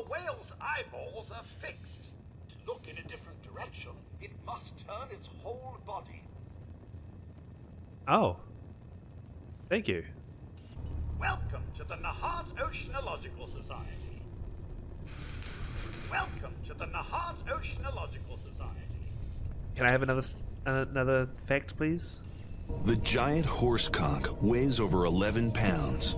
A whale's eyeballs are fixed. To look in a different direction, it must turn its whole body. Oh. Thank you. Welcome to the Nahad Oceanological Society. Welcome to the Nahad Oceanological Society. Can I have another fact, please? The giant horsecock weighs over 11 pounds.